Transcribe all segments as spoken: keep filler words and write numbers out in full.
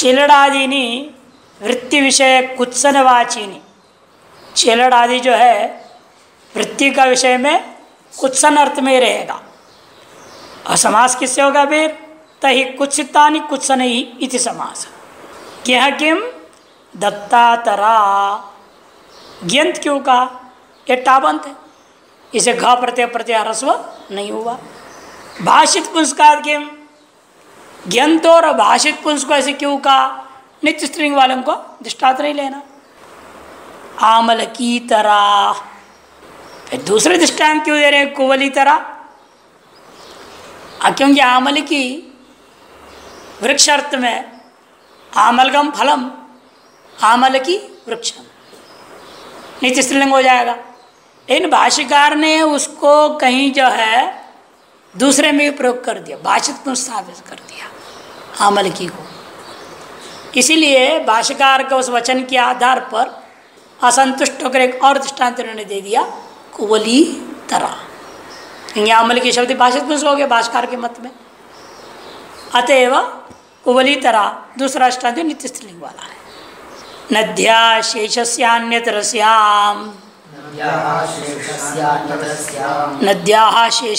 चिलड़ादिनी वृत्ति विषय कुत्सनवाचिनी, चिलड़ादि जो है वृत्ति का विषय में कुत्सन अर्थ में रहेगा। और समास किससे होगा फिर? तहि कुत्सितानि कुत्सनैः इति समास। क्या किम दत्तातरा, ग्यंत क्यों कहा? ये टाबंत है, इसे घ प्रत्यय प्रत्यय ह्रस्व नहीं हुआ। भाषित पुंस्कार किम, ग्यंत और भाषित पुंस को ऐसे क्यों कहा? नित्य स्त्रीलिंग वालों को दृष्टांत नहीं लेना। आमल की तरह, फिर दूसरे दृष्टांत क्यों दे रहे हैं कुवली तरह? क्योंकि आमल की वृक्ष अर्थ में आमलगम फलम, आमल की वृक्षम नित्य स्त्रीलिंग हो जाएगा। इन भाष्यकार ने उसको कहीं जो है दूसरे में प्रयोग कर दिया, भाषित पुंस साबित कर दिया आमल की को। इसीलिए भाष्यकार के उस वचन के आधार पर असंतुष्ट होकर एक और दृष्टांत उन्होंने दे दिया कुवली तरह। यहाँ अमल की शब्द भाषित पुंस हो गया भाष्यकार के मत में, अतएव कुवली तरह दूसरा दृष्टांत नित्य स्त्रीलिंग वाला है। नद्या शेषस्यान्यत्र स्याम, नद्याः शेषस्यान्यत्र स्याम, नद्याः षष्ठी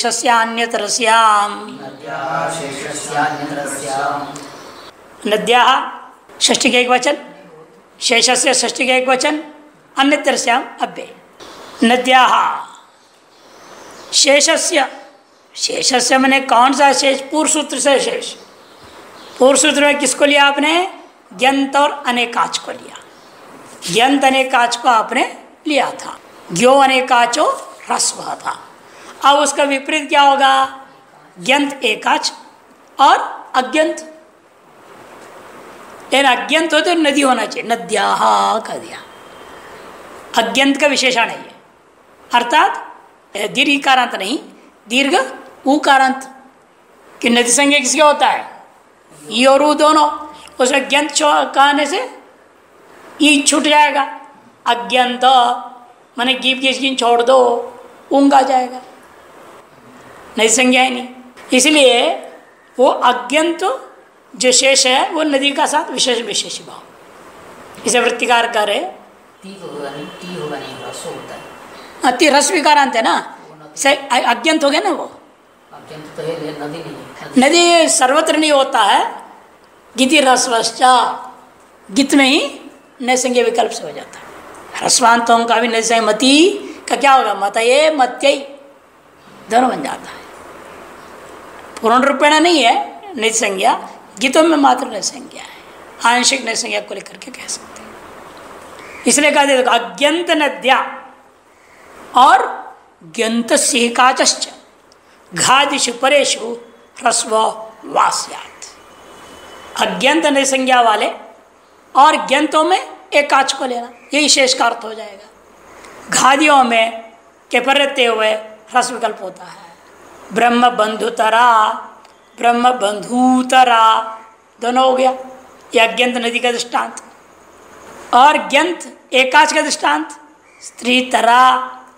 के एक वचन, शेषस्य षष्ठी के एक वचन, अन्यत्र स्याम अव्यय। नद्याः शेषस्य, शेषस्य मैंने कौन सा शेष? पूर्व सूत्र से शेष। पूर्व सूत्र में किसको लिया आपने? ग्यंत और अनेकाच को लिया। ग्यंत अनेकाच को आपने लिया था, ज्ञो अनेकाचो ह्रस्व था। अब उसका विपरीत क्या होगा? ग्यंत एकाच और अज्ञंत। अज्ञंत हो तो नदी होना चाहिए, नद्याह कर दिया। अज्ञंत का विशेषण है ये, अर्थात दीर्घकारांत नहीं, दीर्घ उकारांत। कि नदी संज्ञा किसके होता है? ई और ऊ दोनों। उसमें ग्यंत कहने से ई छूट जाएगा, अज्ञंत माने गीप की स्किन छोड़ दो, ऊँग आ जाएगा, नदी संज्ञा ही नहीं। इसलिए वो अज्ञंत जो शेष है वो नदी का साथ विशेष विशेष भाव। इसे वृत्तिकार करे अति रस्विकार अंत है ना, अज्ञंत हो गया ना। वो नदी सर्वत्र नहीं होता है, गीति रस्वश्चा गीत में ही नए संज्ञा विकल्प से हो जाता है। ह्रस्वांतों का भी नदी संज्ञा मती का क्या होगा? मतये मत्यई दोनों बन जाता है, पूर्ण रूपेण नहीं है नई संज्ञा। गीतों में मात्र नई संज्ञा है, आंशिक नई संज्ञा को लेकर के कह सकते हैं। इसलिए कहते हैं अज्ञंत नद्या और ग्यंत सिकाचश्च घादिषु परेशु ह्रस्व वास्यात। अज्ञंत नई संज्ञा वाले और ग्यंतों में एकाच को लेना, यही शेष का अर्थ हो जाएगा। घादियों में के परते हुए ह्रस्व विकल्प होता है, ब्रह्म बंधुतरा, ब्रह्म बंधुतरा दोनों हो गया। यह अज्ञंत नदी का दृष्टांत और ग्यंत एकाच का दृष्टांत स्त्री तरा,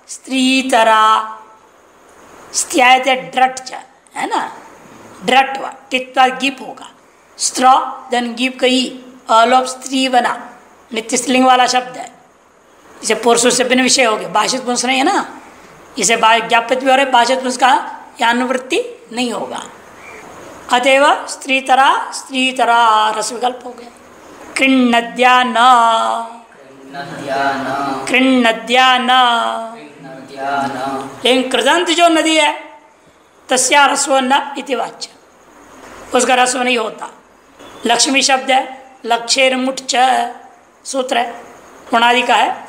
स्त्री तरा स्त्यायते ड्रट है ना, ड्रट हुआ टित्वा गीप होगा, स्त्र धन गीप कही अलोप स्त्री बना, नित्य स्त्रीलिंग वाला शब्द है। इसे पुरुषों से भिन्न विषय हो गया, भाषित पुंस नहीं है ना। इसे ज्ञापित भी हो रहे, भाषित पुंस का यानुवृत्ति नहीं होगा, अतएव स्त्री तरा स्त्री तरा रस विकल्प हो गया। कृण्णद्या न, कृण्णद्या न, लेकिन कृदंत जो नदी है तस्या रस्व न इति वाच्य, उसका रस्व नहीं होता। लक्ष्मी शब्द है, लक्षेर मुठ च सूत्र है, औणादि का है।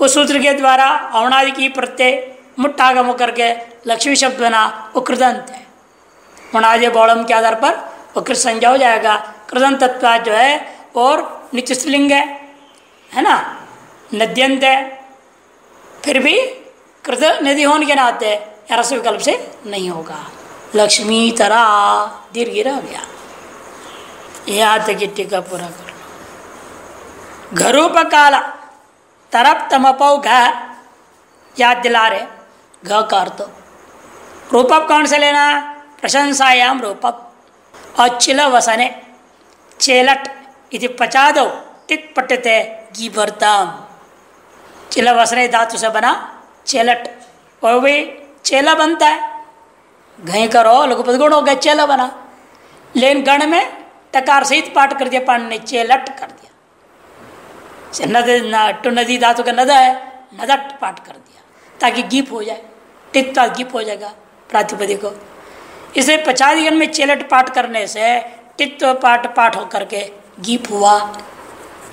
उस सूत्र के द्वारा औणादि की प्रत्यय मुठ आगम होकर के लक्ष्मी शब्द बना, वो कृदंत है। औणादि बौड़म के आधार पर वो कृत संज्ञा हो जाएगा। कृदंत तत्व जो है और नित्य स्त्रीलिंग है, है ना, नद्यंत है, फिर भी कृत नदी होने के नाते रस विकल्प से नहीं होगा। लक्ष्मी तरा दीर्घ रह गया। यहाँ तक की टीका पूरा कर। घरोपकाल तरप तमपो घ याद दिला रहे, घ कर तो रूपप कौन से लेना? प्रशंसायाम रूपप। और चिल वसने चेलट इति पचादौ टिट पटते गीवर्ताम। चिलवसरे धातु से बना चेलट और वे चेला बनता है। घय करो लघुपद गुण हो गया चेला बना, लेकिन गण में टकार सहित पाठ कर दिया, पाठ ने चेलट कर दिया। नदी टू नदी धातु का नदा है, नदट पाठ कर दिया ताकि गीप हो जाए, टिट का गीप हो जाएगा प्रातिपदिक। इसे पचादिगण में चेलट पाठ करने से टित्व पाठ पाठ होकर के गीप हुआ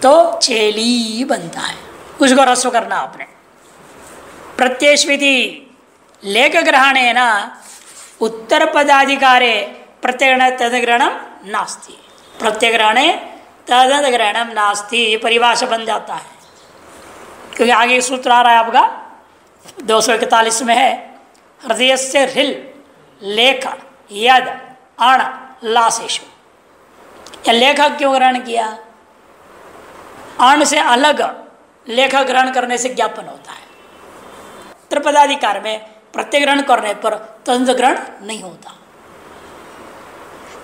तो चेली बनता है। उसको रस्व करना आपने। प्रत्ययस्विति लेख ग्रहणेन उत्तर पदाधिकारे प्रत्ययग्रहण तदग्रहणम नास्ति। प्रत्ययग्रहणे तदग्रहणम नास्ति परिभाषा बन जाता है, क्योंकि आगे सूत्र आ रहा है आपका दो सौ इकतालीस में है। हृदय से हिल लेख यद अण लाशेशु, या लेखा क्यों ग्रहण किया? अण से अलग लेखा ग्रहण करने से ज्ञापन होता है। त्रिपदाधिकार में प्रत्यय ग्रहण करने पर तदंत ग्रहण नहीं होता,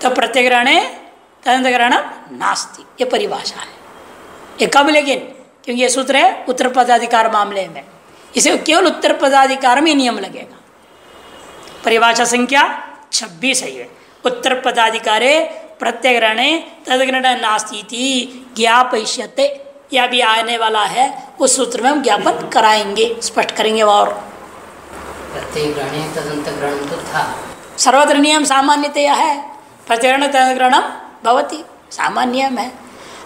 तो प्रत्यय ग्रहणे तदंत ग्रहणम नास्ति ये परिभाषा है। ये कब? लेकिन क्योंकि ये सूत्र है उत्तर पदाधिकार मामले में, इसे केवल उत्तर पदाधिकार में नियम लगेगा। परिभाषा संख्या छब्बीस है ये, उत्तर पदाधिकारे प्रत्ययग्रहणे तदग्रहण नास्ति ज्ञापयिष्यते। यह भी आने वाला है, उस सूत्र में हम ज्ञापन कराएंगे, स्पष्ट करेंगे। और प्रत्ययग्रहणे तदंतग्रहण तो था, सर्वत्र नियम सामान्यतया है प्रत्ययग्रहण तदग्रहणम भवति, सामान्य नियम है।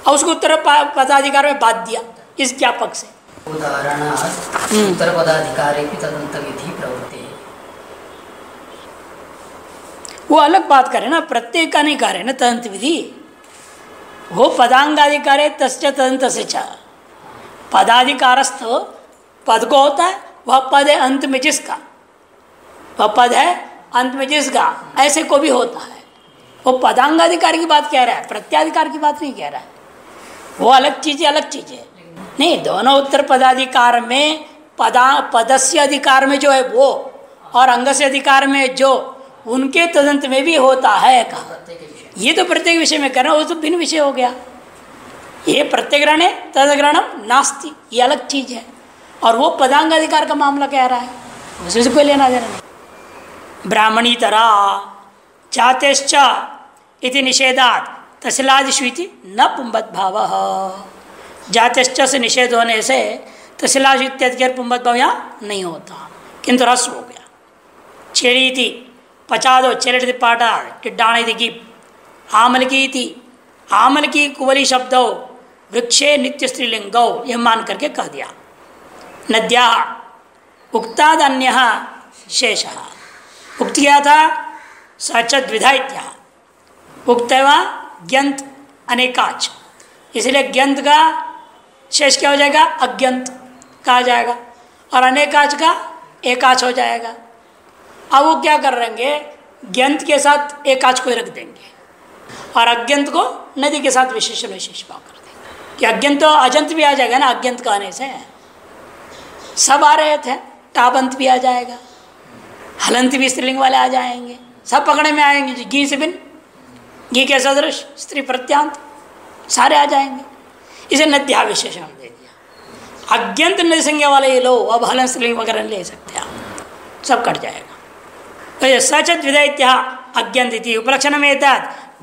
और उसको उत्तर पदाधिकार में बात दिया इस ज्ञापक से। उदाहरणार्थ उत्तर पदाधिकारे की तदंत विधि प्रवृत्ति, वो अलग बात करे ना, प्रत्यय का नहीं करे ना तदंत विधि। वो पदांगाधिकार है तस् तदंत से चा पदाधिकारस्थ पद को होता है, वह पद है अंत में जिसका, वह पद है अंत में जिसका ऐसे को भी होता है। वो पदांगाधिकार की बात कह रहा है, प्रत्ययाधिकार की बात नहीं कह रहा है। वो अलग चीज़ें अलग चीज़ें नहीं, दोनों उत्तर पदाधिकार में पदा पदस्य अधिकार में जो है वो, और अंगस्य अधिकार में जो उनके तदंत में भी होता है। कहा ये तो प्रत्येक विषय में करना, वो तो भिन्न विषय हो गया। ये प्रत्यग्रहण है तदग्रहणम नास्ति, ये अलग चीज है, और वो पदांग अधिकार का मामला कह रहा है, उसे कोई लेना देना नहीं। ब्राह्मणी तरा जातेश्च इति निषेधात् तसिलादिषु इति न पुंबत भावः। जातेश्च से निषेध होने से तसिलादिषु इत्यधिकार पुंबत भाव यहाँ नहीं होता, किंतु रस हो गया। चेड़ीति पचादो चेरट पाटा टिड्डाणे दिखी आमलकी थी, आमलकी कुवली शब्दो वृक्षे नित्य स्त्रीलिंगो यह मान करके कह दिया। नद्या उक्ताद अन्य शेष उक्त किया था सचद विधायत्या उक्तवा ज्ञंत अनेकाच, इसलिए ज्ञंत का शेष क्या हो जाएगा? अज्ञंत कहा जाएगा, और अनेकाच का एकाच हो जाएगा। अब वो क्या कर रहेंगे? ज्ञंत के साथ एकाच को रख देंगे और अज्ञंत को नदी के साथ विशेषण विशेष भाव कर देंगे, कि अज्ञंत तो अजंत भी आ जाएगा ना, अज्ञंत कहने से सब आ रहे थे। टाबंत भी आ जाएगा, हलंत भी स्त्रीलिंग वाले आ जाएंगे, सब पकड़े में आएंगे। घी से बिन घी के सदृश स्त्री प्रत्यांत सारे आ जाएंगे, इसे नद्या विशेषण दे दिया। अज्ञंत नदी संज्ञा वाले ये लोग अब हलन स्त्रीलिंग वगैरह ले सकते आप, सब कट जाएगा। सचत विधेयत्या अज्ञंत उपलक्षण में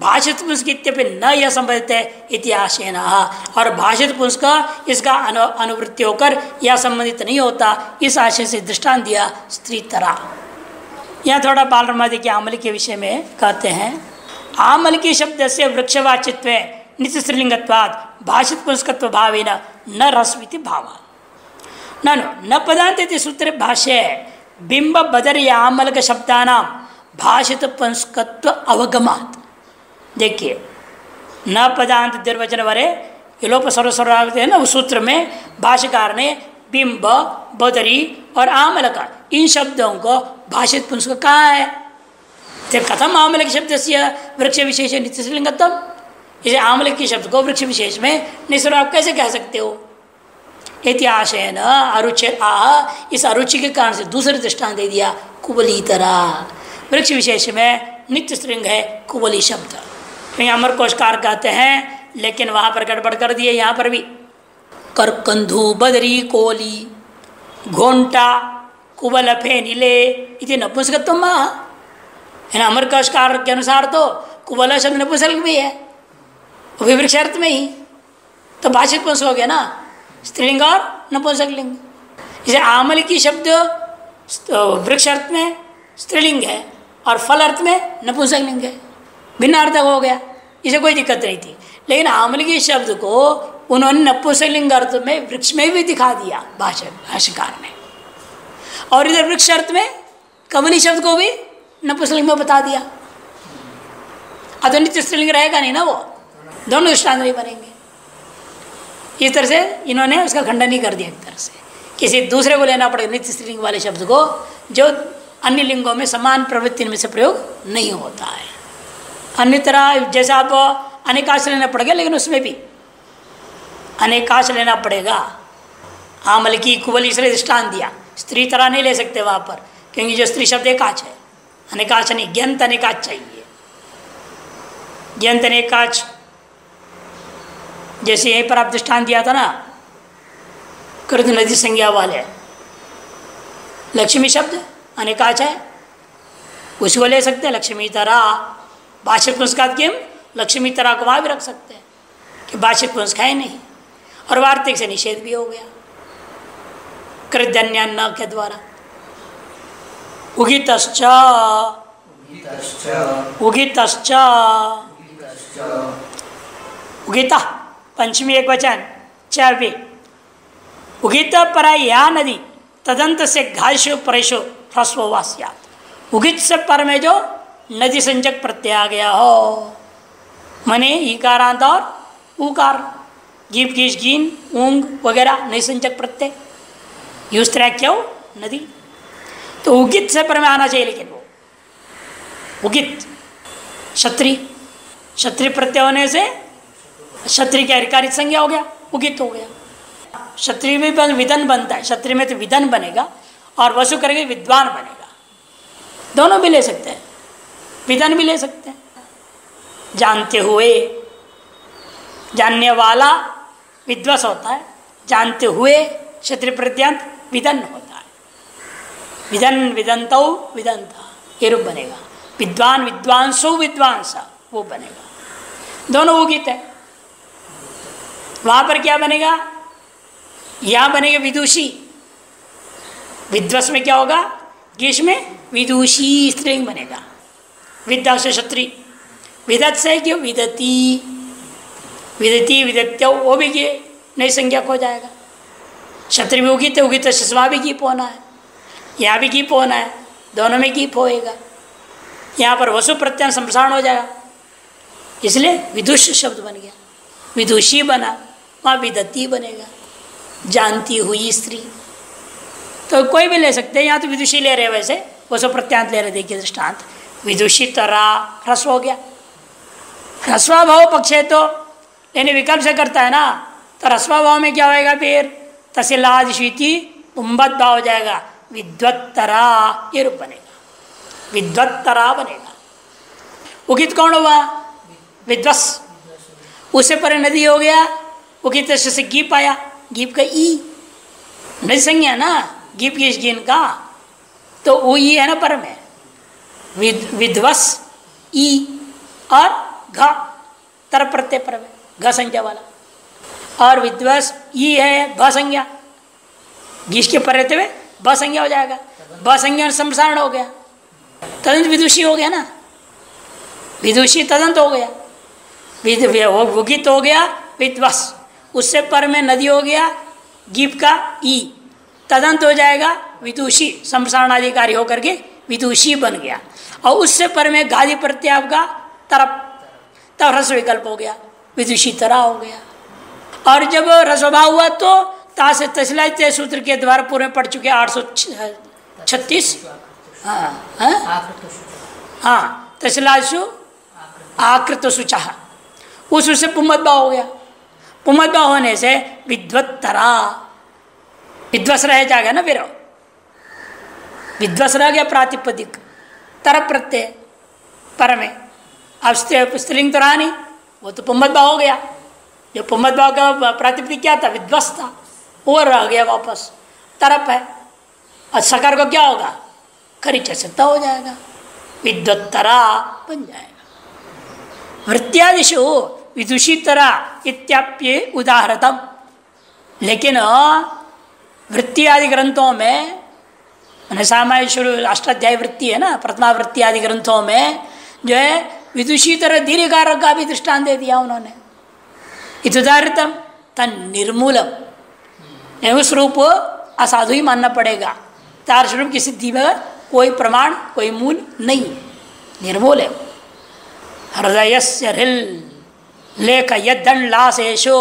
भाषित पुंस्क न यह संबंधते इतिहासेन, और भाषित पुंस्क इसका अनु अनुवृत्ति होकर यह संबंधित नहीं होता। इस आशय से दृष्टांत दिया स्त्री तरा। यह थोड़ा बालरमादि के आमल के विषय में कहते हैं। आमल की शब्द से वृक्षवाचित्व नित्य स्त्रीलिंगत्वाद भाषित पुंस्कत्व भावेन न रस्विति भाव न न पदांत सूत्र भाष्य बिंब बदर या आमलक शब्दानाम भाषित पुंस्कत्व अवगमात। देखिए न पदांत दुर्वचन वरे लोप सर्वस्वरागत है ना, उस सूत्र में भाष्यकार ने बिंब बदरी और आमलक इन शब्दों को भाषित पुंस्क कहा है। तो कथम आमलक शब्द से वृक्ष विशेष नित्यलिंगतम, इसे आमलक के शब्द को वृक्ष विशेष में निस्वर आप कैसे कह सकते हो? इतिहास है न अरुचि आह, इस अरुचि के कारण से दूसरे दृष्टांत दे दिया कुबली तरह। वृक्ष विशेष में नित्य स्त्रीलिंग है कुबली शब्द। अमर कोशकार कहते हैं लेकिन वहाँ पर गड़बड़ कर दिए। यहाँ पर भी करकंधु बदरी कोली घोंटा कुबलफे नीले इति नपुंसकत्वम है ना, अमरकशकार के अनुसार तो कुबल शब्द नपुंसक भी है, विवृक्ष अर्थ में ही तो भाषित पुंस हो गया ना, स्त्रीलिंग और नपुंसक लिंग। इसे आमल की शब्द वृक्ष अर्थ में स्त्रीलिंग है और फल अर्थ में नपुंसक लिंग है, भिन्न अर्थक हो गया, इसे कोई दिक्कत नहीं थी। लेकिन आमलिकी शब्द को उन्होंने नपुंसक लिंग अर्थ में वृक्ष में भी दिखा दिया भाषा भाष्यकार ने, और इधर वृक्ष अर्थ में कमली शब्द को भी नपुंसकलिंग में बता दिया। अतो नित्य स्त्रीलिंग रहेगा नहीं ना, वो दोनों दृष्टांत नहीं बनेंगे। इस तरह से इन्होंने उसका खंडन ही कर दिया। एक तरह से किसी दूसरे को लेना पड़ेगा नित्य स्त्रीलिंग वाले शब्द को, जो अन्य लिंगों में समान प्रवृत्ति में से प्रयोग नहीं होता है। अन्य तरह जैसा आप अनेकाश लेना पड़ेगा, लेकिन उसमें भी अनेकाश लेना पड़ेगा। आमलकी कुवली इसलिए दृष्टांत दिया, स्त्री तरह नहीं ले सकते वहाँ पर, क्योंकि जो स्त्री शब्द एकाच है, अनेकाच नहीं, ज्ञंत अनेकाच चाहिए। ज्ञंत अनेकाच जैसे यहीं पर आप दृष्टांत दिया था ना, कृत नदी संज्ञा वाले लक्ष्मी शब्द अनेकाच है, उसको ले सकते हैं लक्ष्मी तरह। भाषित पुंस्कात किम लक्ष्मी तरह को वहाँ भी रख सकते हैं कि भाषित पुंस्क है नहीं, और वार्तिक से निषेध भी हो गया कृतन्यान्न के द्वारा। उगितश्च उगितश्च उगिता पंचमी एक वचन चारवी उगित परा या नदी तदंत से घाशो परेशो ह्रस्ववास्यात्। उगित से पर में जो नदी संजक प्रत्यय आ गया हो, मने ईकारांत और ऊकार, गीप गीश गीन ऊंग वगैरह नदी संजक प्रत्यय यूज तरह क्यों नदी, तो उगित से पर में आना चाहिए। लेकिन वो उगित क्षत्रि क्षत्रि प्रत्यय होने से क्षत्रि की अधिकारिक संज्ञा हो गया, उगित हो गया। क्षत्रि में विधन बनता है, क्षत्रि में तो विधन बनेगा और वसु करके विद्वान बनेगा, दोनों भी ले सकते हैं, विधन भी ले सकते हैं। जानते हुए, जानने वाला विद्वस होता है, जानते हुए क्षत्रि प्रत्यंत विधन होता है, विधन विधनतौ विधनता ये रूप बनेगा, विद्वान विद्वांसो विद्वांसा वो बनेगा, दोनों उगित है। वहाँ पर क्या बनेगा, यहाँ बनेगा विदुषी, विद्वस में क्या होगा, गीष में विदुषी स्त्रीलिंग बनेगा, विद्या से क्षत्रि, विदत से क्यों विदती विदती विदत्यो वो भी ये नई संज्ञक हो जाएगा। क्षत्रि भी उगित है, उगित ससवा भी गीप होना है, यहाँ भी गीप होना है, दोनों में गीप होएगा। यहाँ पर वसु प्रत्यय संप्रसारण हो जाएगा, इसलिए विदुष शब्द बन गया, विदुषी बना, वहाँ विदती बनेगा, जानती हुई स्त्री, तो कोई भी ले सकते हैं। यहाँ तो विदुषी ले रहे, वैसे वसु प्रत्यांत ले रहे। देखिए दृष्टांत विदुषी तरह ह्रस्व हो गया, ह्रस्वाभाव पक्ष है तो यानी विकल्प से करता है ना, तो ह्रस्वाभाव में क्या होएगा, फिर तसिलाद शीति उम्बद्धा हो जाएगा, विद्वत्तरा ये रूप बनेगा, विद्वत्तरा बनेगा। उगित कौन हुआ, विद्वस, उसे पर नदी हो गया, उगित से गीप आया, गीप का ई नदी संज्ञा ना, गीप की गीन का तो वो ई है ना पर में, विद, विद्वस ई और घ तर प्रत्यय पर में घ संज्ञा वाला, और विद्वस ई है भ संज्ञा, गीष के पर रहते हुए भ संज्ञा हो जाएगा, भ संज्ञा और संप्रसारण हो गया, तदंत विदुषी हो गया ना, विदुषी तदंत हो गया, विद हो गया विद्वस, उससे पर में नदी हो गया गीप का ई, तदंत हो जाएगा विदुषी, संप्रसारण अधिकारी होकर के विदुषी बन गया, और उससे पर में गादी प्रत्यय आपका तरप, तब ह्रस्व विकल्प हो गया, विदुषी तरह हो गया। और जब रसोभाव हुआ तो तास तसला तय सूत्र के द्वारा पूर्व में पढ़ चुके आठ सौ छत्तीस हाँ हाँ तसलासु आकृत सुचाह, उस उससे पुमद्भा हो गया, पुमद्भा होने से विद्वत्तरा विद्वस रह जाएगा ना, फिर विद्वस रह गया प्रातिपदिक तर प्रत्यय पर में, अब स्त्रीलिंग तो रहा नहीं, वो तो पुमद्भा हो गया, जब पुम्मद्भाव का प्रातिपदिक क्या था, विध्वस था, वो रह गया वापस, तरप है। और सकार को क्या होगा, खरीच सकता हो जाएगा, विद्वत्तरा बन जाएगा। वृत्यादिशु विदुषितरा इत्याप्ये उदाहरतम। लेकिन वृत्ति आदि ग्रंथों में सामान्य शुरू अष्टाध्यायी वृत्ति है ना, प्रथमा वृत्ति आदि ग्रंथों में जो है विदुषितरा दीर्घकारक का भी दृष्टांत दे दिया उन्होंने। इतुदाहरतम तन निर्मूलम, उस रूप असाधु ही मानना पड़ेगा। तार स्वरूप की सिद्धि में कोई प्रमाण कोई मूल नहीं है, निर्मूल है। हृदय से हृल लेख यदन लाशेशो,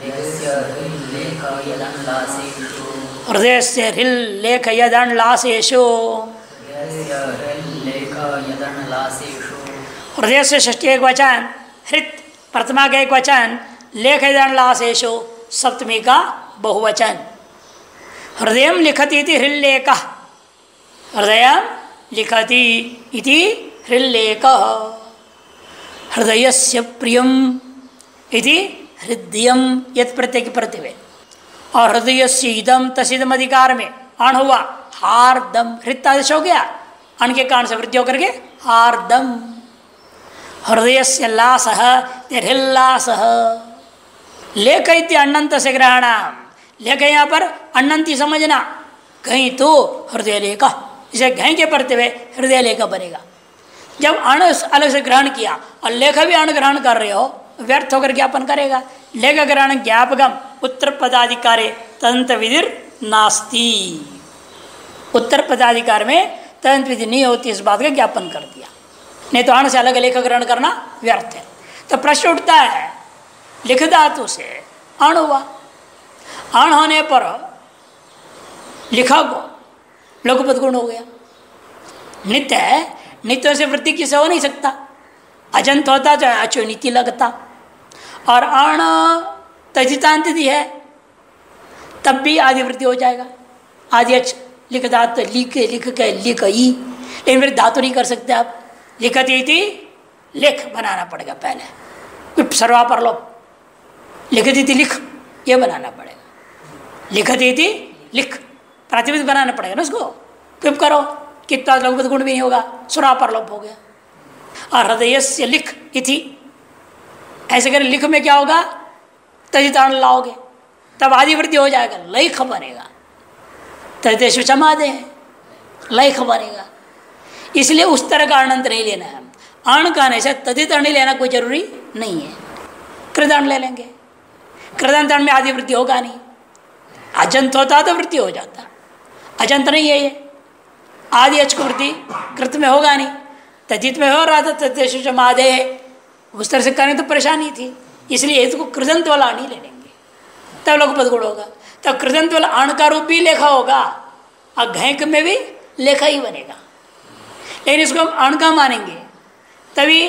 हृदय से हृल लेख यदन लाशेशो, हृदय से षष्ठी एक वचन, हृत प्रथमा का एक वचन, लेख यदन लाशेशो सप्तमी का बहुवचन। हृदय लिखती हृल्लेख, हृदय लिखती इति हृल्लेख, हृदयस्य प्रियम इति हृदयम यत् प्रत्यय की प्रतिवे, और हृदयस्य इदम तसिदम अधिकार में अण हुआ हार्दम, हृत आदेश हो गया, अण के कारण से वृद्धि होकर के हार्दम। हृदयस्य लासः हृल्लासः, लेख इति अण्णन्त से ग्रहणाम, लेख यहाँ पर अनंती समझना, कहीं तो हृदय लेखा, इसे घय के पढ़ते हुए हृदय लेखा बनेगा। जब अण अलग से ग्रहण किया और लेख भी अण ग्रहण कर रहे हो, व्यर्थ होकर ज्ञापन करेगा। लेख ग्रहण ज्ञापकम उत्तर पदाधिकारे तदंत विधिर नास्ती, उत्तर पदाधिकार में तदंत विधि नहीं होती, इस बात का ज्ञापन कर दिया, नहीं तो अण से अलग लेख ग्रहण करना व्यर्थ है। तो प्रश्न उठता है, लिख धातु से अण हुआ, अण होने पर लिखा को लघुपद गुण हो गया, नित्य है, नित्यों से वृत्ति किसे हो नहीं सकता, अजंत होता जो अचो नीति लगता। और अण तजितांत दी है तब भी आदि वृत्ति हो जाएगा, आदि अच लिख धातु लिख लिख के लिख ई, लेकिन फिर धातु नहीं कर सकते आप, लिखती थी लेख बनाना पड़ेगा, पहले सर्वापर लो लिखती थी लिख ये बनाना पड़ेगा, लिखती थी लिख प्रातिपदिक बनाना पड़ेगा ना उसको, क्यों करो कितना लघुपद गुण भी नहीं होगा, सुरापरलोप हो गया। और हृदय से लिख इति ऐसे करें, लिख में क्या होगा, तजितान लाओगे तब आदिवृत्ति हो जाएगा, लेख बनेगा, तजितेश क्षमा दे लेख बनेगा। इसलिए उस तरह का अनंत नहीं लेना है, अण कहने से तदित अण लेना कोई जरूरी नहीं है, कृदान ले लेंगे, कृदान तण में आदिवृत्ति होगा नहीं, अजंत होता तो वृत्ति हो जाता, अजंत नहीं है ये, आदि अच को वृत्ति कृत में होगा नहीं, तजित में हो रहा था तद्देश आदे, उस तरह से करें तो परेशानी थी, इसलिए इसको कृदंत वाला अण ही ले लेंगे, तब लोग पदगुण होगा। तब कृदंत वाला अण का रूप भी लेखा होगा और घैंक में भी लेखा ही बनेगा, लेकिन इसको हम अण का मानेंगे, तभी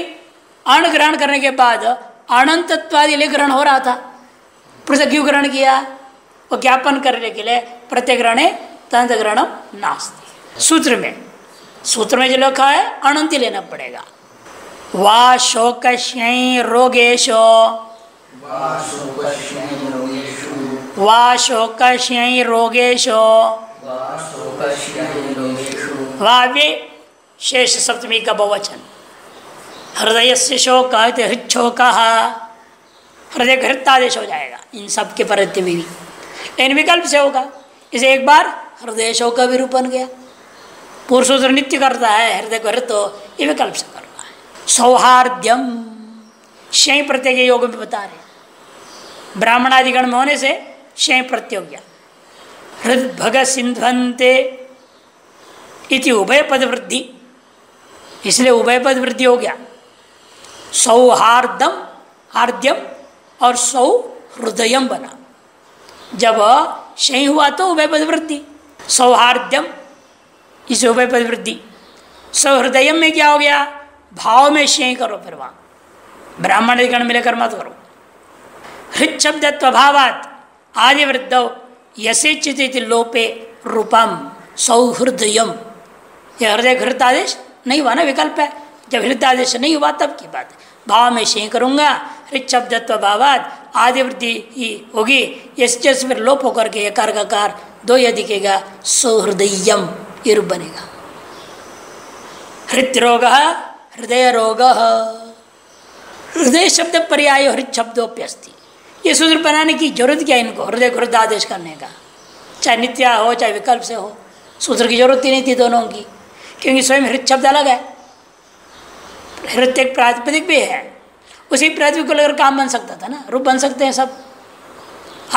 अण ग्रहण करने के बाद अनंतत्वादि लेख ग्रहण हो रहा था, पुरुष क्यों ग्रहण किया, वो ज्ञापन करने के लिए प्रत्यय ग्रहणे तदंत ग्रहणम नास्ति। सूत्र में सूत्र में जो लिखा है अनंत लेना पड़ेगा। वा शोकश्यै रोगेशो, वा शोकश्यै रोगेशो, वाव्य शेष सप्तमी का बहुवचन। हृदय से शोक हृच्छोक, हृदय हृत्तादेश हो जाएगा इन सब के प्रति भी, लेकिन विकल्प से होगा। इसे एक बार हृदय शोक भी रूप बन गया, पुरुषोत्तर नित्य करता है हृदय को हृत, ये विकल्प से कर रहा है। सौहार्द्यम शय प्रत्यय के योग में बता रहे, ब्राह्मण आदिगण में होने से शय प्रत्यय हो गया। हृद भग सिंधवंते इति उभय पद वृद्धि, इसलिए उभय पद वृद्धि हो गया। सौहार्दम हार्द्यम और सौ हृदयम बना, जब शय हुआ तो उभय पद वृद्धि, सौहार्द्यम इसे उभय पद वृद्धि। सौहृदयम में क्या हो गया, भाव में शय करो, फिर वहाँ ब्राह्मण गण में लेकर मत करो। हृत शब्दत्व भावात आदि वृद्धौ यसेचित लोपे रूपम सौहृदयम, यह हृदय हृत आदेश नहीं हुआ ना, विकल्प है, जब हृत आदेश नहीं हुआ तब की बात है। भाव में शय करूँगा, ऋक्षब्दत्वभावाद आदिवृत्ति ही होगी। यश जस में लोप होकर के यकार का कार दो यह दिखेगा, सौहृदयम ये रूप बनेगा। हृदरोग हृदय रोग, हृदय शब्द पर्याय हृदय शब्दोप्यस्ति। ये सूत्र बनाने की जरूरत क्या है इनको, हृदय को हृदय आदेश करने का, चाहे नित्या हो चाहे विकल्प से हो, सूत्र की जरूरत ही नहीं थी दोनों की, क्योंकि स्वयं हृदय शब्द अलग है, हृदय एक प्रातिपदिक भी है, उसी प्रातिपदिक को लेकर काम बन सकता था ना, रूप बन सकते हैं सब,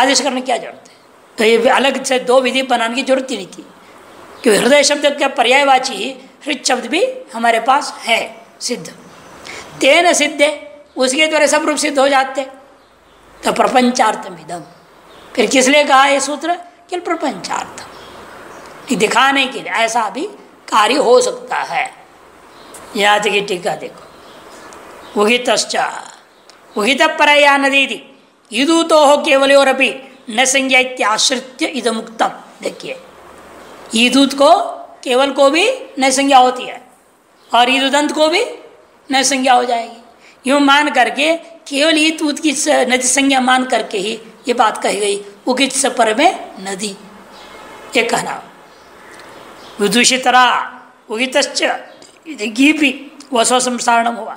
आदेश करने क्या जरूरत है। तो ये अलग से दो विधि बनाने की जरूरत ही नहीं थी, क्योंकि हृदय शब्द का पर्यायवाची हृदय शब्द भी हमारे पास है सिद्ध। तेन सिद्धे उसके द्वारा सब रूप सिद्ध हो जाते, तो प्रपंचार्थम इदम, फिर किस लिए कहा यह सूत्र कि प्रपंचार्थम, दिखाने के लिए ऐसा भी कार्य हो सकता है। यहाँ तक की टीका देखो, उगितश्चा उगित परया नदीति यदू तो हो केवल और अभी न संज्ञा इत्याश्रित्य इदम उक्तम। देखिए ईदूत को केवल को भी न संज्ञा होती है और ईदुदंत को भी न संज्ञा हो जाएगी, यूँ मान करके केवल ईदूत की नदी संज्ञा मान करके ही ये बात कही गई, उगित सपर में नदी ये कहना। विदूषितरा उगितश्च घीपी वसो संसारणम हुआ,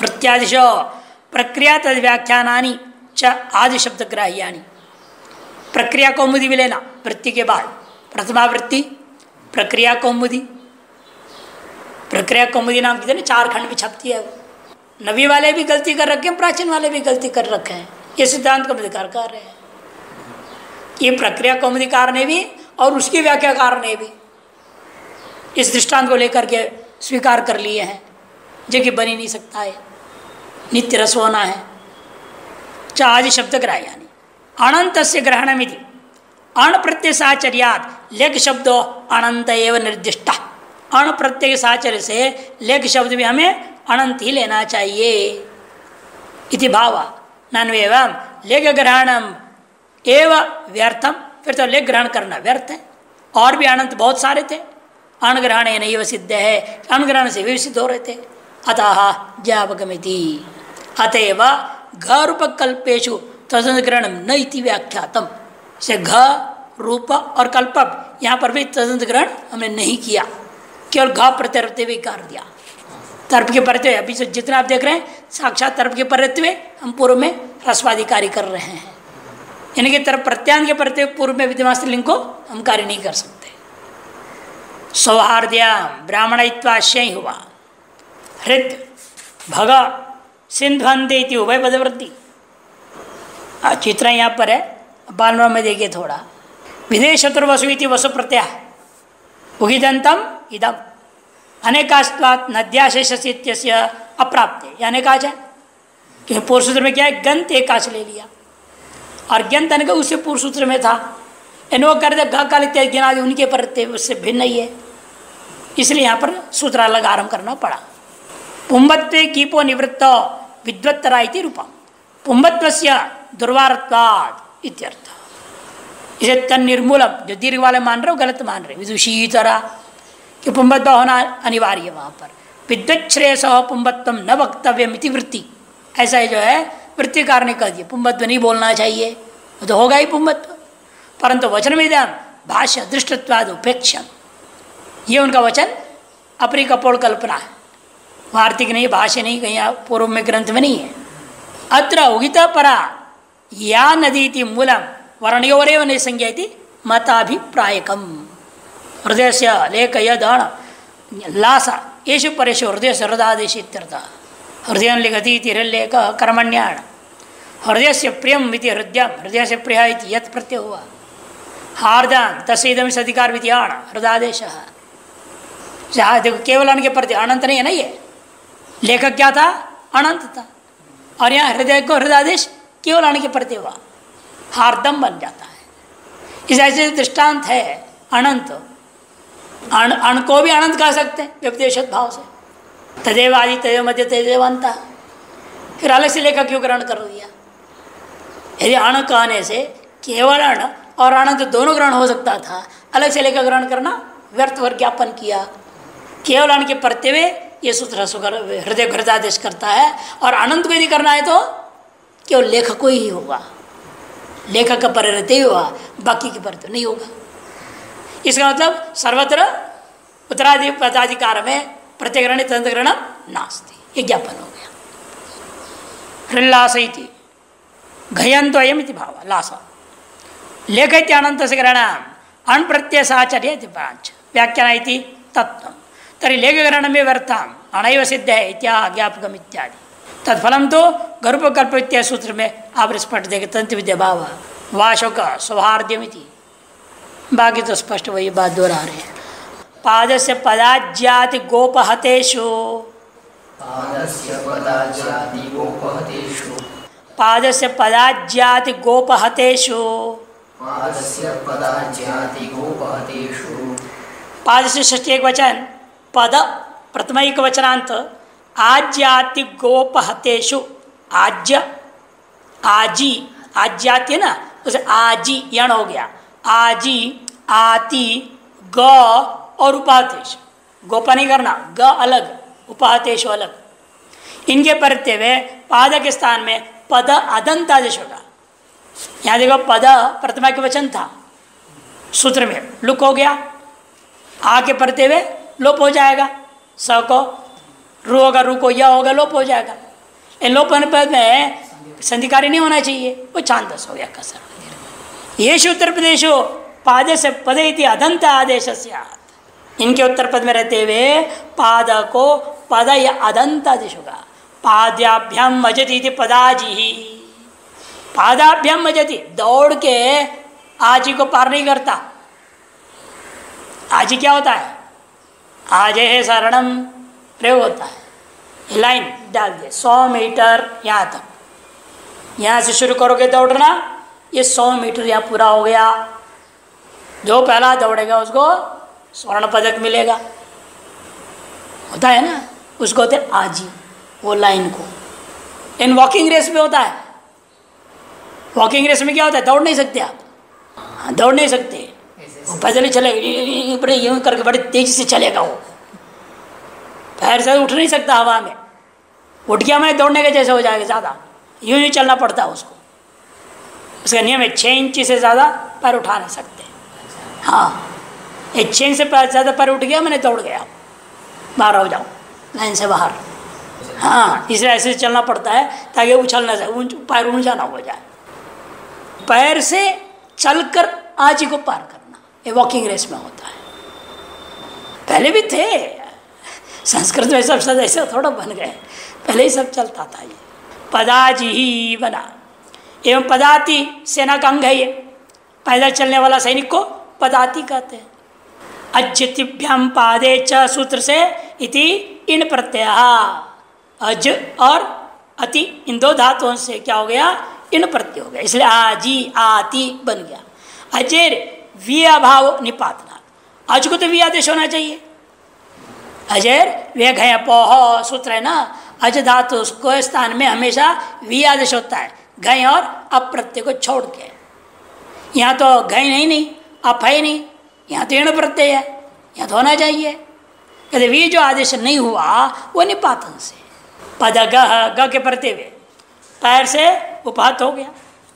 प्रत्यादिशो प्रक्रिया तद व्याख्यानानि च आदि शब्दग्राह्यानि। प्रक्रिया कौमुदी भी लेना वृत्ति के बाद, प्रथमावृत्ति प्रक्रिया कौमुदी, प्रक्रिया कौमुदी नाम की चार खंड भी छपती है। नवी वाले भी गलती कर रखे हैं, प्राचीन वाले भी गलती कर रखे हैं, ये सिद्धांत का विधिकार कर रहे हैं, ये प्रक्रिया कौमुदीकार ने भी और उसकी व्याख्याकार ने भी इस दृष्टांत को लेकर के स्वीकार कर लिए हैं, जो कि बन ही नहीं सकता है, नित्य रस होना है। चा आदि शब्द ग्राह्य यानी अनंत से ग्रहणमिति अण प्रत्यय साचर्यात लेख शब्दो अनंत एवं निर्दिष्ट। अण प्रत्यय साचर्य से लेख शब्द भी हमें अनंत ही लेना चाहिए इति भाव। नन्वे एवं लेख ग्रहणम एवं व्यर्थम, फिर तो लेख ग्रहण करना व्यर्थ है, और भी अनंत बहुत सारे थे, अनग्रहण है नहीं वह सिद्ध है, अनग्रहण से भी सिद्ध हो रहे थे। अतः ज्ञापकमिति अतएव घरूपकल्पेशु तदंतग्रहणम न इति व्याख्यातम। से घ रूप और कल्पक यहाँ पर भी तदंतग्रहण हमने नहीं किया, केवल घ प्रत्यय भी कर दिया, तर्प के प्रत्यय। अभी से जितना आप देख रहे हैं साक्षात तर्प के प्रत्यय हम पूर्व में ह्रस्वाधिकारी कर रहे हैं, यानी कि तर्प प्रत्यांग के प्रत्यय पूर्व में विद्यमान स्त्रीलिंग को हम कार्य नहीं कर सकते। सौहार्द्याम ब्राह्मणत्वाशय हुआ, हृद भग सिंध्वंदे उभय पदवृत्ति। चित्र यहाँ पर है, बालनवा में देखिए थोड़ा, विदेश शत्रुवसुति वसु प्रत्यय उगिदंतम इदम अनेकास्वात् नद्याशेषस्य अप्राप्ते। अनेकाच है क्योंकि पूर्व सूत्र में क्या है, गंत एकाच ले लिया, और गंत अनेक उससे पूर्व सूत्र में था, इन्हों कर दे घ काल इत्यादि गिना उनके प्रत्यय उससे भिन्न ही है, इसलिए यहाँ पर सूत्र अलग आरम्भ करना पड़ा। पुंबत्व कीपो निवृत्त विद्वत्तरा इति रूपम पुंबत्व से दुर्वारत्वाद इत्यर्थ। इसे तन्निर्मूलम जो दीर्घ वाले मान रहे हो गलत मान रहे, विदुषी तरह कि पुंबत्व होना अनिवार्य है, वहाँ पर विद्वत्श्रेयस पुंबत्वम न वक्तव्यम इति वृत्ति। ऐसा ही जो है वृत्तिकार ने कह दिया पुंबत्व नहीं बोलना चाहिए, तो होगा ही पुंबत्व, परंतु वचन में दाम भाष्य दृष्टत्वाद उपेक्षा, ये उनका वचन अपनी कपोल कल्पना है, वार्तिक नहीं, भाष्य नहीं, कहीं पूर्व में ग्रंथ में नहीं है। अत्र उगिता परा या नदीति मूलम वर्णयोरेव न संज्ञायति मताभिप्रायकम। हृदय से लेख यदण लासा येषु परेषु हृदय से हृदादेश इत्यर्थः। हृदयं लिखति इति हृल्लेख कर्मण्याण हृदय से प्रियम इति हृदय हृदय से प्रिय इति यत् प्रत्यय हुआ। हार्दान तस्दम सधिकार विद्याण हृदयादेश। देखो केवल अन के प्रति अनंत नहीं है ना, ये लेखक क्या था, अनंत था, और यहाँ हृदय को हृदयादेश केवल अन के प्रति हुआ, हार्दम बन जाता है। इस ऐसे दृष्टांत है अनंत, अण अण को भी अनंत कह सकते हैं व्यपदेश भाव से, तदेव आदि तदेव मध्य तदेव अंत, फिर अलग से लेखक क्यों ग्रहण कर दिया। यदि अण कहने से केवल अण और अनंत दोनों ग्रहण हो सकता था, अलग से लेकर ग्रहण करना व्यर्थ और ज्ञापन किया। केवल अन के प्रत्यय ये सूत्र हृदय हृदयादेश करता है, और अनंत को यदि करना है तो केवल लेखक को ही होगा, लेखक का परिवर्तन ही होगा, बाकी के परिवर्तन नहीं होगा। इसका मतलब सर्वत्र उत्तराधि पदाधिकार में प्रतिग्रहण तंत्रग्रहण नास्ति, ये ज्ञापन हो गया। हृल्लास घयंत अयम भाव लास लेख इत्यानंत से ग्रहण अण प्रत्यय साचर्य पांच व्याख्याना तत्व तरी लेखग्रहण में व्यर्था अणैव सिद्ध है इत्या ज्ञापकम इत्यादि तत्फलम तो गरुपकल्प इत्या सूत्र में आप स्पष्ट देखे तंत्र विद्या भाव वाशोक सौहार्द्यमिति। बाकी तो स्पष्ट वही बात दोहरा रहे हैं। पाद से पदाज्याति गोपहतेषु पाद से पदाज्याति गोपहतेषु पाद से षष्ठी एक वचन पद प्रथम एक वचनांत आज्याति गोपहतेषु आज्य आजी आज्याति है ना, उसे आजी यण हो गया आजी आती ग और उपाहतेश गोपा नहीं करना, ग अलग उपाहतेश अलग। इनके प्रत्यय में पाद के स्थान में पद अदंतादेश होगा। यहाँ देखो पद प्रतिमा के वचन था सूत्र में लुक हो गया, आ के प्रत्यय में लोप हो जाएगा, स को रू होगा, रू को यह होगा, लोप हो जाएगा। इन लोप होने पर में संधिकारी नहीं होना चाहिए, वो छांदस हो गया कसर। येषु उत्तर प्रदेशो पाद से पद इति अदंत आदेश स्यात्, इनके उत्तर पद में रहते हुए पाद को पद या अदंत आदेश होगा। पादाभ्याम मजति इति पदाजी पादाभ्याम मजति दौड़ के आजी को पार नहीं करता। आजी क्या होता है, आजे है शरणम प्रयोग होता है, लाइन डाल दिए सौ मीटर यहाँ तक, यहाँ से शुरू करोगे दौड़ना, ये सौ मीटर यहाँ पूरा हो गया। जो पहला दौड़ेगा उसको स्वर्ण पदक मिलेगा, होता है ना, उसको होते आजी। वो लाइन को इन वॉकिंग रेस में होता है। वॉकिंग रेस में क्या होता है, दौड़ नहीं सकते आप, दौड़ नहीं सकते, वो पैदल ही चलेगा, बड़े यूं करके बड़ी तेजी से चलेगा, वो पैर से उठ नहीं सकता हवा में, उठ गया मैं दौड़ने के जैसे हो जाएगा, ज़्यादा यूं यूं चलना पड़ता है उसको। उसका नियम है छः इंच से ज़्यादा पैर उठा नहीं सकते। हाँ, एक छः इंच से ज़्यादा पैर उठ गया मैंने दौड़ गया, बाहर हो जाओ लाइन से बाहर। हाँ, इसलिए ऐसे चलना पड़ता है ताकि उछल ना जाए, पैर ऊंचा ना हो जाए। पैर से चलकर आज ही को पार करना ये वॉकिंग रेस में होता है। पहले भी थे संस्कृत में सब सब ऐसे थोड़ा बन गए, पहले ही सब चलता था। ये पदाजी ही बना एवं पदाती सेना का अंग है, ये पैदल चलने वाला सैनिक को पदाती कहते हैं। अज्यतिभ्याम पादे च सूत्र से इति इन प्रत्यय अज और अति इन दो धातुओं से क्या हो गया, इन प्रत्यय हो गया, इसलिए आजी आती बन गया। अजेर वी अभाव निपातना, अज को तो वी आदेश होना चाहिए, अजेर वे घय पोह सूत्र है ना, अज धातु उसको स्थान में हमेशा वी आदेश होता है, घय और अप्रत्यय को छोड़ के। यहाँ तो घय नहीं नहीं अप है नहीं, यहाँ तो इण प्रत्यय है, यहाँ तो होना चाहिए। यदि वी जो आदेश नहीं हुआ वो निपातन से पद ग के प्रत्यय पैर से उपात हो गया,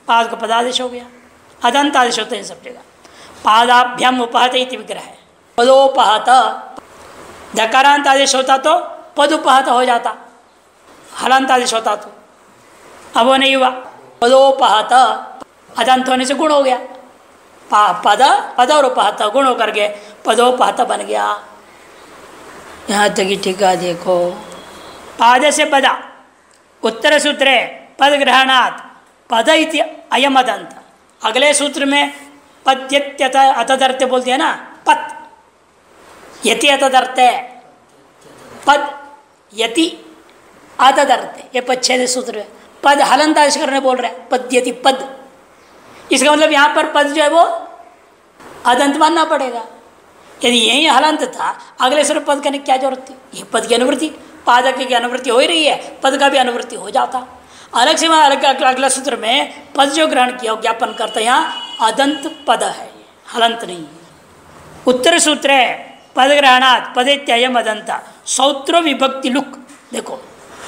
पाद को पदादेश हो गया, अदंत आदेश होते हैं सब जगह। पादाभ्याम उपहत इति विग्रह है, पदोपहत धकारांत आदेश होता तो पदोपहत हो जाता, हलांत आदेश होता तो अब वो नहीं हुआ, पदोपहत अदंत होने से गुण हो गया, पा पद पद और उपहत गुण होकर के पदोपहत बन गया। यहाँ तक ही टीका देखो। पाद से पदा उत्तर सूत्रे पद ग्रहणात् पद इति अयम अदंत, अगले सूत्र में पद्यत्यत अतदर्थ बोलते हैं ना, पत यति अतदर्थ है, पद यति अतदर्थ ये पच्छेद सूत्र है। पद हलंत आदेश करने बोल रहे हैं, पद्यति पद, इसका मतलब यहाँ पर पद जो है वो अदंत मानना पड़ेगा। यदि यही हलंत था अगले सूत्र पद करने की क्या जरूरत थी, ये पद की अनुवृत्ति पादक की अनुवृत्ति हो ही रही है, पद का भी अनुवृत्ति हो जाता। अलग से मैं अलग अगला सूत्र में पद जो ग्रहण किया ज्ञापन करते हैं, यहाँ अदंत पद है हलंत नहीं। उत्तर सूत्र है पद ग्रहणात् पद इत्ययम अदंत सौत्र विभक्ति लुक देखो,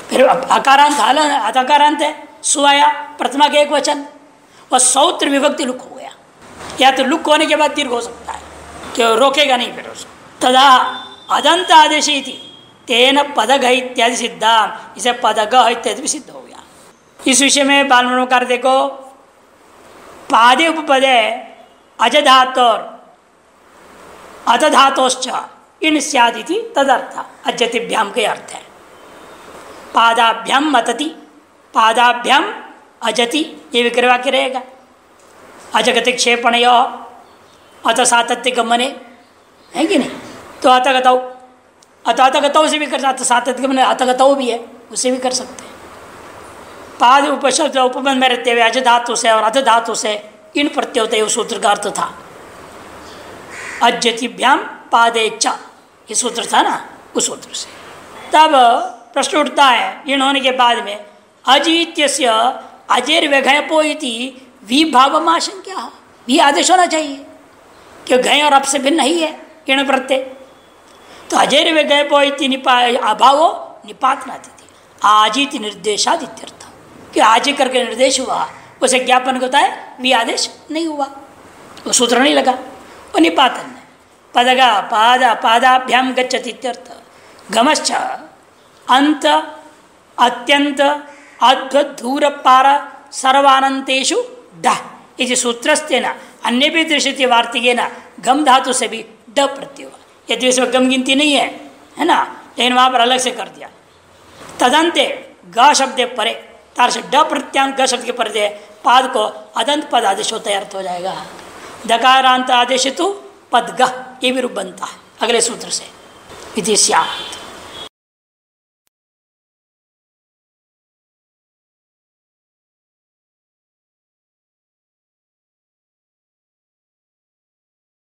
फिर अकारांत हल अतकारांत है, सुवाया प्रतिमा के एक वचन, वह सौत्र विभक्ति लुक हो गया, या तो लुक होने के बाद दीर्घ हो सकता है कि रोकेगा नहीं फिर उसको। तदा अदंत आदेशी थी तेन पदग इत्यादि सिद्धा, इसे पदग इत्यादि भी सिद्ध हो गया। इस विषय में बाल मनोकार देखो पादे उपपदे अजधातोर अतधातोश्च इन स्यादिति तदर्थ अजतिभ्याम के अर्थ है। पादाभ्याम मतति, पादाभ्याम अजति, ये विक्रयवाक्य रहेगा। अजगति क्षेपण यो अत सातत्य गमने है कि नहीं, तो अतगतौ अत अतगतौ से भी कर सकते, सातत्य गमने अतगतौ भी है उसे भी कर सकते हैं। पाद उपशब्द उपबंध में रहते हुए अज धातु से और अध धातु से इन प्रत्योतय सूत्र का अर्थ था अज्जतिभ्याम पादे च, ये सूत्र था ना, उस सूत्र से। तब प्रश्न उठता है इन होने के बाद में अजित्यस्य अजेर व्यघयपो इति विभावम आशंक्या, भी आदेश होना चाहिए कि घय और अप से भिन्न ही है इन प्रत्यय, तो अजेर व्यघयपो इति निपा अभावो निपात नातिथि आजित निर्देशादित्यर्थ कि आज ही करके निर्देश हुआ, उसे ज्ञापन होता है भी आदेश नहीं हुआ, वो सूत्र नहीं लगा। वो निपातन पदगा पाद पादाभ्याम गच्छति इत्यर्थ गमश्च अंत अत्यंत अद्भुतूर पार सर्वानंतेषु ड इति सूत्रस्तेन अन्य भी दृश्यते वार्तिकेन गम धातु से भी ड प्रत्यय हुआ, यदि इसमें गम गिनती नहीं है है ना, लेकिन वहाँ पर अलग से कर दिया। तदंते ग शब्दे परे तार से ड प्रत्यांक ग शब्द के पर्दे पाद को अदंत पद आदेश होता है, अर्थ हो जाएगा दकारांत आदेश तु पद ग, ये भी रूप बनता है अगले सूत्र से। इति स्यात्